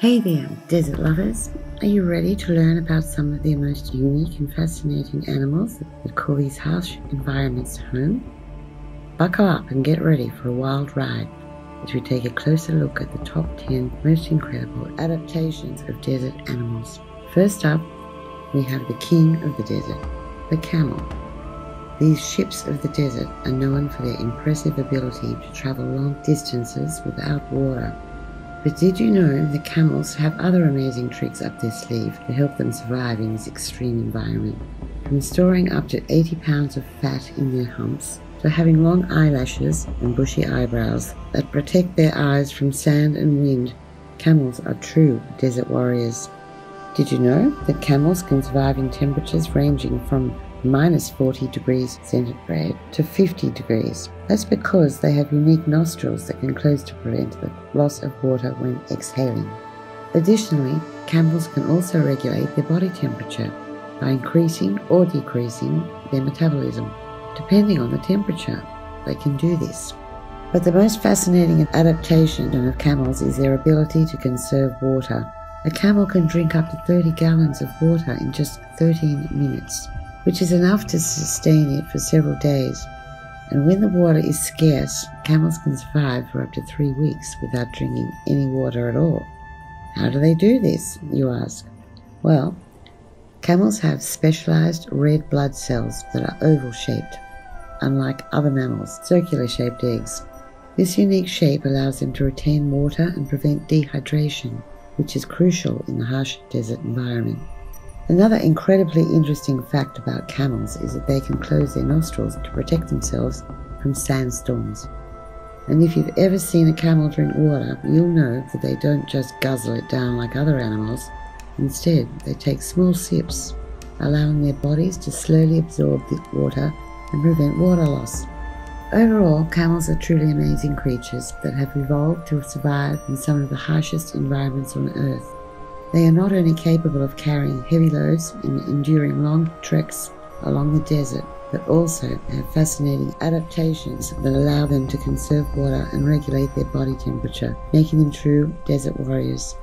Hey there, desert lovers! Are you ready to learn about some of the most unique and fascinating animals that call these harsh environments home? Buckle up and get ready for a wild ride as we take a closer look at the top 10 most incredible adaptations of desert animals. First up, we have the king of the desert, the camel. These ships of the desert are known for their impressive ability to travel long distances without water. But did you know the camels have other amazing tricks up their sleeve to help them survive in this extreme environment? From storing up to 80 pounds of fat in their humps, to having long eyelashes and bushy eyebrows that protect their eyes from sand and wind, camels are true desert warriors. Did you know that camels can survive in temperatures ranging from minus 40 degrees centigrade to 50 degrees. That's because they have unique nostrils that can close to prevent the loss of water when exhaling. Additionally, camels can also regulate their body temperature by increasing or decreasing their metabolism. Depending on the temperature, they can do this. But the most fascinating adaptation of camels is their ability to conserve water. A camel can drink up to 30 gallons of water in just 13 minutes. Which is enough to sustain it for several days, and when the water is scarce, camels can survive for up to 3 weeks without drinking any water at all. How do they do this, you ask? Well, camels have specialized red blood cells that are oval-shaped, unlike other mammals' circular-shaped eggs. This unique shape allows them to retain water and prevent dehydration, which is crucial in the harsh desert environment. Another incredibly interesting fact about camels is that they can close their nostrils to protect themselves from sandstorms. And if you've ever seen a camel drink water, you'll know that they don't just guzzle it down like other animals. Instead, they take small sips, allowing their bodies to slowly absorb the water and prevent water loss. Overall, camels are truly amazing creatures that have evolved to survive in some of the harshest environments on Earth. They are not only capable of carrying heavy loads and enduring long treks along the desert, but also have fascinating adaptations that allow them to conserve water and regulate their body temperature, making them true desert warriors.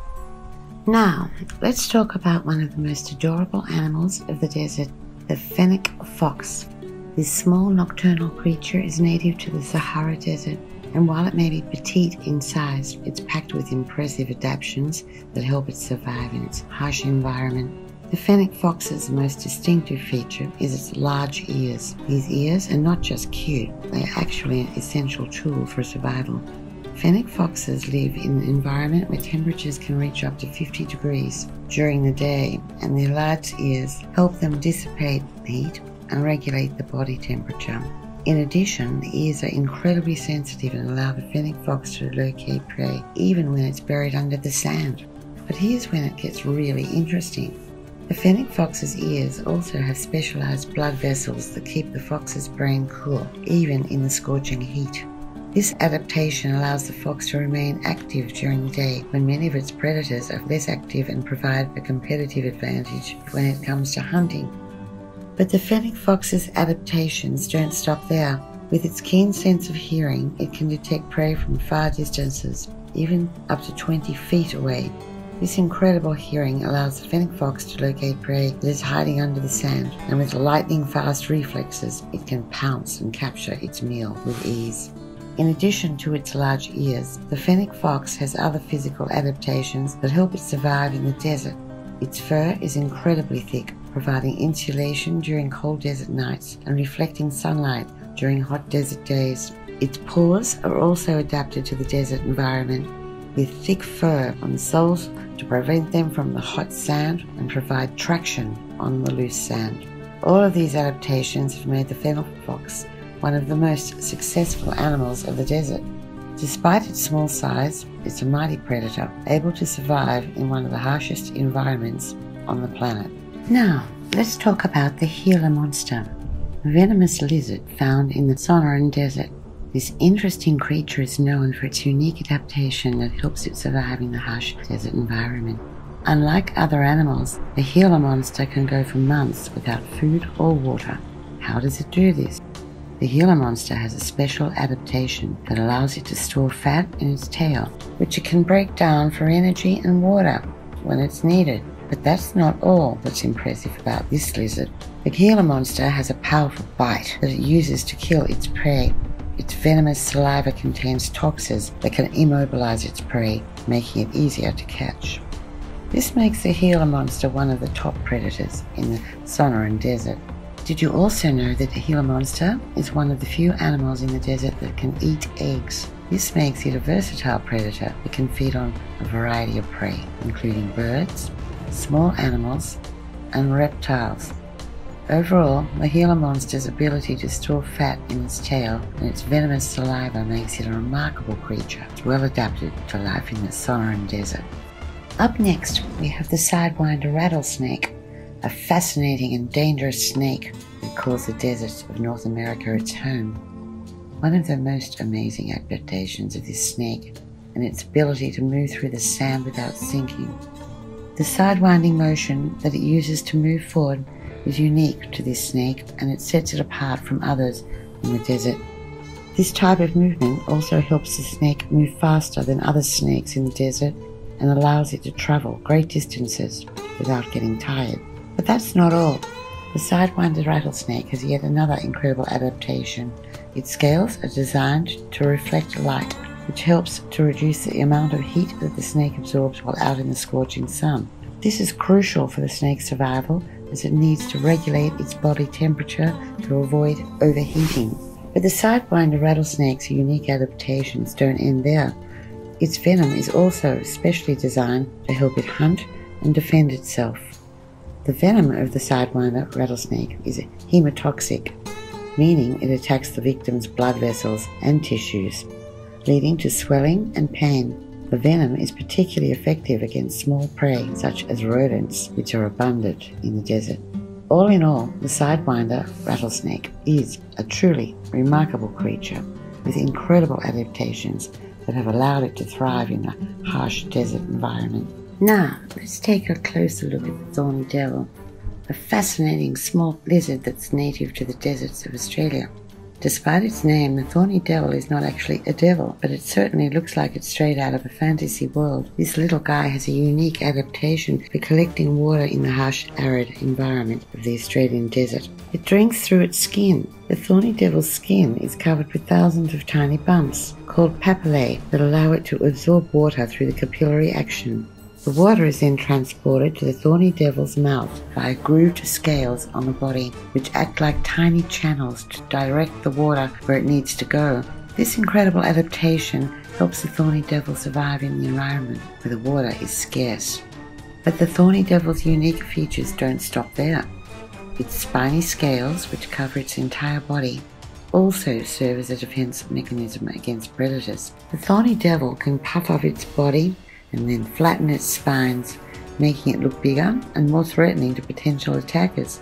Now, let's talk about one of the most adorable animals of the desert, the fennec fox. This small nocturnal creature is native to the Sahara Desert. And while it may be petite in size, it's packed with impressive adaptations that help it survive in its harsh environment. The fennec fox's most distinctive feature is its large ears. These ears are not just cute, they are actually an essential tool for survival. Fennec foxes live in an environment where temperatures can reach up to 50 degrees during the day, and their large ears help them dissipate heat and regulate the body temperature. In addition, the ears are incredibly sensitive and allow the fennec fox to locate prey even when it's buried under the sand. But here's when it gets really interesting. The fennec fox's ears also have specialized blood vessels that keep the fox's brain cool, even in the scorching heat. This adaptation allows the fox to remain active during the day when many of its predators are less active and provide a competitive advantage when it comes to hunting. But the fennec fox's adaptations don't stop there. With its keen sense of hearing, it can detect prey from far distances, even up to 20 feet away. This incredible hearing allows the fennec fox to locate prey that is hiding under the sand, and with lightning-fast reflexes, it can pounce and capture its meal with ease. In addition to its large ears, the fennec fox has other physical adaptations that help it survive in the desert. Its fur is incredibly thick, providing insulation during cold desert nights and reflecting sunlight during hot desert days. Its paws are also adapted to the desert environment, with thick fur on the soles to prevent them from the hot sand and provide traction on the loose sand. All of these adaptations have made the fennec fox one of the most successful animals of the desert. Despite its small size, it's a mighty predator, able to survive in one of the harshest environments on the planet. Now, let's talk about the Gila Monster, a venomous lizard found in the Sonoran Desert. This interesting creature is known for its unique adaptation that helps it survive in the harsh desert environment. Unlike other animals, the Gila Monster can go for months without food or water. How does it do this? The Gila Monster has a special adaptation that allows it to store fat in its tail, which it can break down for energy and water when it's needed. But that's not all that's impressive about this lizard. The Gila Monster has a powerful bite that it uses to kill its prey. Its venomous saliva contains toxins that can immobilize its prey, making it easier to catch. This makes the Gila Monster one of the top predators in the Sonoran Desert. Did you also know that the Gila Monster is one of the few animals in the desert that can eat eggs? This makes it a versatile predator that can feed on a variety of prey, including birds, small animals, and reptiles. Overall, the Gila Monster's ability to store fat in its tail and its venomous saliva makes it a remarkable creature. It's well adapted to life in the Sonoran Desert. Up next, we have the Sidewinder Rattlesnake, a fascinating and dangerous snake that calls the deserts of North America its home. One of the most amazing adaptations of this snake and its ability to move through the sand without sinking. The sidewinding motion that it uses to move forward is unique to this snake, and it sets it apart from others in the desert. This type of movement also helps the snake move faster than other snakes in the desert and allows it to travel great distances without getting tired. But that's not all. The Sidewinder Rattlesnake has yet another incredible adaptation. Its scales are designed to reflect light, which helps to reduce the amount of heat that the snake absorbs while out in the scorching sun. This is crucial for the snake's survival, as it needs to regulate its body temperature to avoid overheating. But the Sidewinder Rattlesnake's unique adaptations don't end there. Its venom is also specially designed to help it hunt and defend itself. The venom of the Sidewinder Rattlesnake is hemotoxic, meaning it attacks the victim's blood vessels and tissues, leading to swelling and pain. The venom is particularly effective against small prey such as rodents, which are abundant in the desert. All in all, the Sidewinder Rattlesnake is a truly remarkable creature with incredible adaptations that have allowed it to thrive in a harsh desert environment. Now, let's take a closer look at the Thorny Devil, a fascinating small lizard that's native to the deserts of Australia. Despite its name, the Thorny Devil is not actually a devil, but it certainly looks like it's straight out of a fantasy world. This little guy has a unique adaptation for collecting water in the harsh, arid environment of the Australian desert. It drinks through its skin. The Thorny Devil's skin is covered with thousands of tiny bumps, called papillae, that allow it to absorb water through the capillary action. The water is then transported to the Thorny Devil's mouth by grooved scales on the body, which act like tiny channels to direct the water where it needs to go. This incredible adaptation helps the Thorny Devil survive in the environment where the water is scarce. But the Thorny Devil's unique features don't stop there. Its spiny scales, which cover its entire body, also serve as a defense mechanism against predators. The Thorny Devil can puff up its body and then flatten its spines, making it look bigger and more threatening to potential attackers.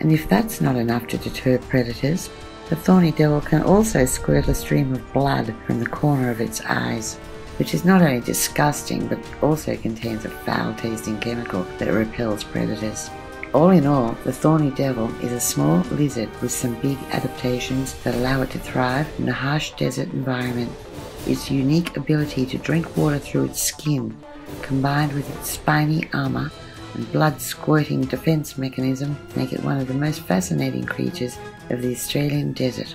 And if that's not enough to deter predators, the Thorny Devil can also squirt a stream of blood from the corner of its eyes, which is not only disgusting but also contains a foul-tasting chemical that repels predators. All in all, the Thorny Devil is a small lizard with some big adaptations that allow it to thrive in a harsh desert environment. Its unique ability to drink water through its skin, combined with its spiny armor and blood-squirting defense mechanism, make it one of the most fascinating creatures of the Australian desert.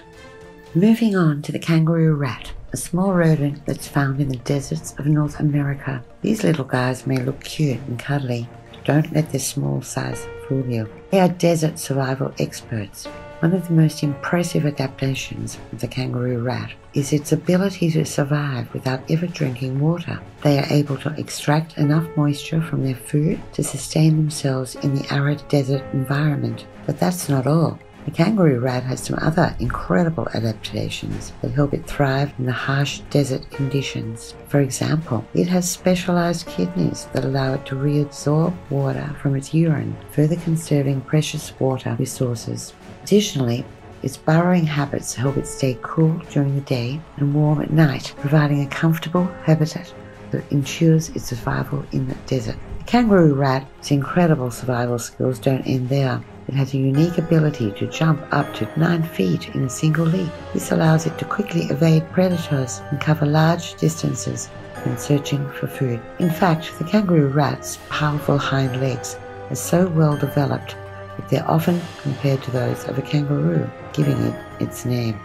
Moving on to the kangaroo rat, a small rodent that's found in the deserts of North America. These little guys may look cute and cuddly, but don't let their small size fool you. They are desert survival experts. One of the most impressive adaptations of the kangaroo rat is its ability to survive without ever drinking water. They are able to extract enough moisture from their food to sustain themselves in the arid desert environment. But that's not all. The kangaroo rat has some other incredible adaptations that help it thrive in the harsh desert conditions. For example, it has specialized kidneys that allow it to reabsorb water from its urine, further conserving precious water resources. Additionally, its burrowing habits help it stay cool during the day and warm at night, providing a comfortable habitat that ensures its survival in the desert. The kangaroo rat's incredible survival skills don't end there. It has a unique ability to jump up to 9 feet in a single leap. This allows it to quickly evade predators and cover large distances when searching for food. In fact, the kangaroo rat's powerful hind legs are so well developed that they're often compared to those of a kangaroo, giving it its name.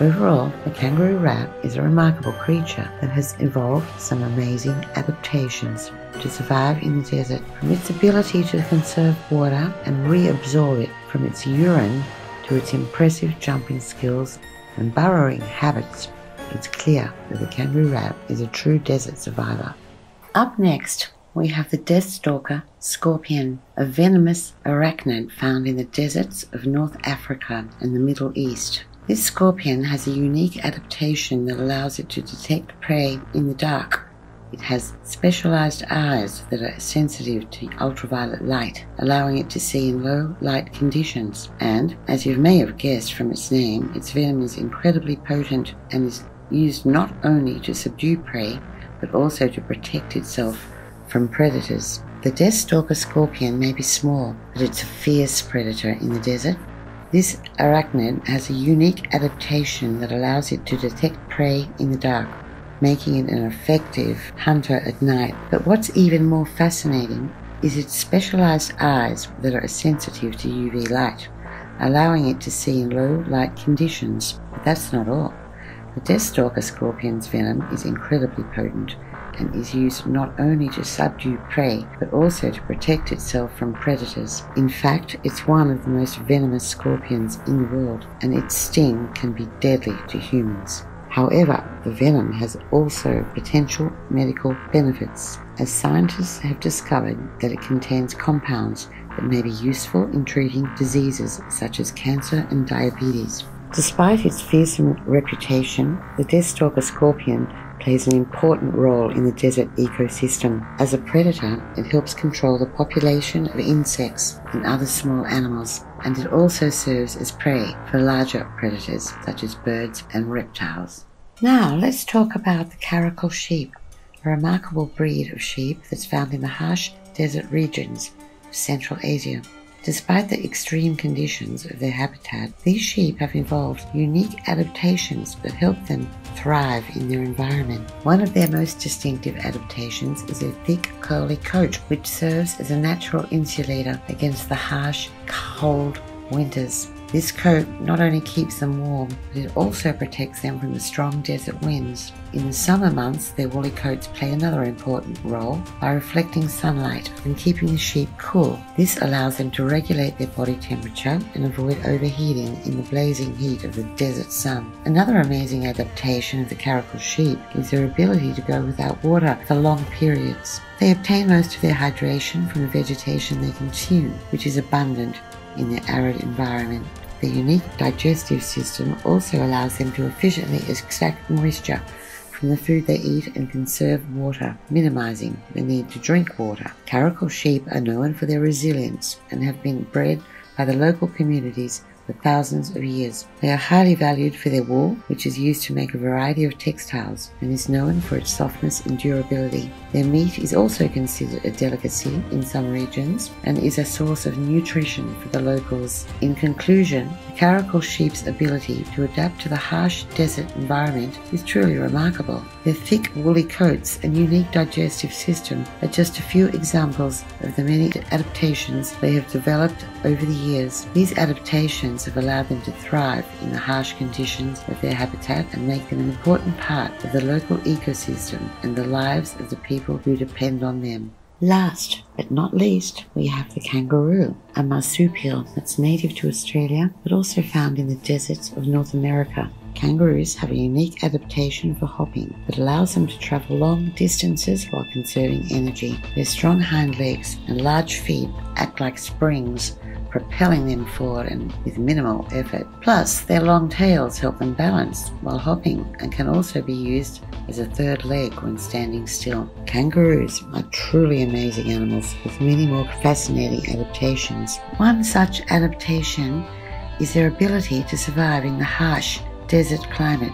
Overall, the kangaroo rat is a remarkable creature that has evolved some amazing adaptations to survive in the desert, from its ability to conserve water and reabsorb it, from its urine to its impressive jumping skills and burrowing habits. It's clear that the kangaroo rat is a true desert survivor. Up next, we have the Deathstalker Scorpion, a venomous arachnid found in the deserts of North Africa and the Middle East. This scorpion has a unique adaptation that allows it to detect prey in the dark. It has specialized eyes that are sensitive to ultraviolet light, allowing it to see in low light conditions. And, as you may have guessed from its name, its venom is incredibly potent and is used not only to subdue prey, but also to protect itself from predators. The Deathstalker scorpion may be small, but it's a fierce predator in the desert. This arachnid has a unique adaptation that allows it to detect prey in the dark, making it an effective hunter at night. But what's even more fascinating is its specialized eyes that are sensitive to UV light, allowing it to see in low light conditions. But that's not all. The Deathstalker scorpion's venom is incredibly potent and is used not only to subdue prey, but also to protect itself from predators. In fact, it's one of the most venomous scorpions in the world, and its sting can be deadly to humans. However, the venom has also potential medical benefits, as scientists have discovered that it contains compounds that may be useful in treating diseases such as cancer and diabetes. Despite its fearsome reputation, the Deathstalker scorpion plays an important role in the desert ecosystem. As a predator, it helps control the population of insects and other small animals, and it also serves as prey for larger predators such as birds and reptiles. Now let's talk about the Karakul sheep, a remarkable breed of sheep that's found in the harsh desert regions of Central Asia. Despite the extreme conditions of their habitat, these sheep have evolved unique adaptations that help them thrive in their environment. One of their most distinctive adaptations is their thick, curly coat, which serves as a natural insulator against the harsh, cold winters. This coat not only keeps them warm, but it also protects them from the strong desert winds. In the summer months, their woolly coats play another important role by reflecting sunlight and keeping the sheep cool. This allows them to regulate their body temperature and avoid overheating in the blazing heat of the desert sun. Another amazing adaptation of the Karakul sheep is their ability to go without water for long periods. They obtain most of their hydration from the vegetation they consume, which is abundant in their arid environment. Their unique digestive system also allows them to efficiently extract moisture from the food they eat and conserve water, minimizing the need to drink water. Karakul sheep are known for their resilience and have been bred by the local communities for thousands of years. They are highly valued for their wool, which is used to make a variety of textiles and is known for its softness and durability. Their meat is also considered a delicacy in some regions and is a source of nutrition for the locals. In conclusion, the Karakul sheep's ability to adapt to the harsh desert environment is truly remarkable. Their thick woolly coats and unique digestive system are just a few examples of the many adaptations they have developed over the years. These adaptations have allowed them to thrive in the harsh conditions of their habitat and make them an important part of the local ecosystem and the lives of the people who depend on them. Last but not least, we have the kangaroo, a marsupial that's native to Australia but also found in the deserts of North America. Kangaroos have a unique adaptation for hopping that allows them to travel long distances while conserving energy. Their strong hind legs and large feet act like springs, propelling them forward and with minimal effort. Plus, their long tails help them balance while hopping and can also be used as a third leg when standing still. Kangaroos are truly amazing animals with many more fascinating adaptations. One such adaptation is their ability to survive in the harsh desert climate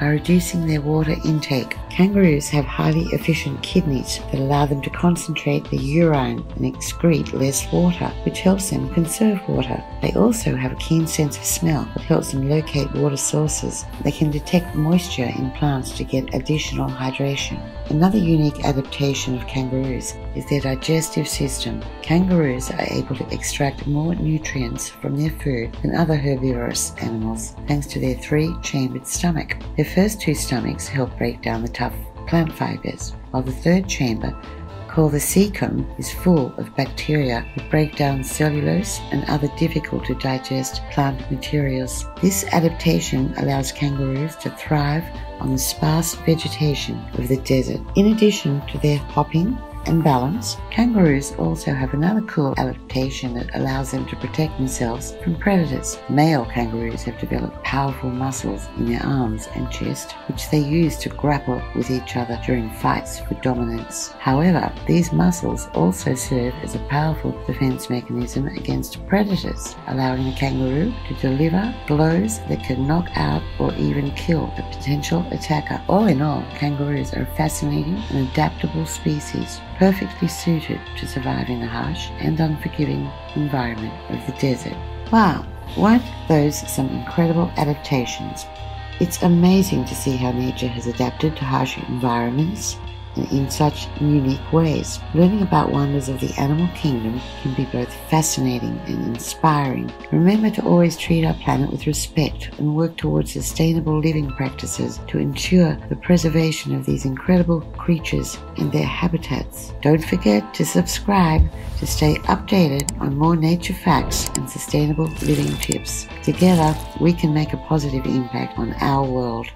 by reducing their water intake Kangaroos have highly efficient kidneys that allow them to concentrate their urine and excrete less water, which helps them conserve water. They also have a keen sense of smell that helps them locate water sources. They can detect moisture in plants to get additional hydration. Another unique adaptation of kangaroos is their digestive system. Kangaroos are able to extract more nutrients from their food than other herbivorous animals, thanks to their three-chambered stomach. Their first two stomachs help break down the tough plant fibers, while the third chamber, called the cecum, is full of bacteria that break down cellulose and other difficult to digest plant materials. This adaptation allows kangaroos to thrive on the sparse vegetation of the desert. In addition to their hopping and balance, kangaroos also have another cool adaptation that allows them to protect themselves from predators. Male kangaroos have developed powerful muscles in their arms and chest, which they use to grapple with each other during fights for dominance. However, these muscles also serve as a powerful defense mechanism against predators, allowing the kangaroo to deliver blows that can knock out or even kill a potential attacker. All in all, kangaroos are a fascinating and adaptable species, perfectly suited to surviving the harsh and unforgiving environment of the desert. Wow, weren't those some incredible adaptations? It's amazing to see how nature has adapted to harsh environments and in such unique ways. Learning about wonders of the animal kingdom can be both fascinating and inspiring. Remember to always treat our planet with respect and work towards sustainable living practices to ensure the preservation of these incredible creatures and their habitats. Don't forget to subscribe to stay updated on more nature facts and sustainable living tips. Together, we can make a positive impact on our world.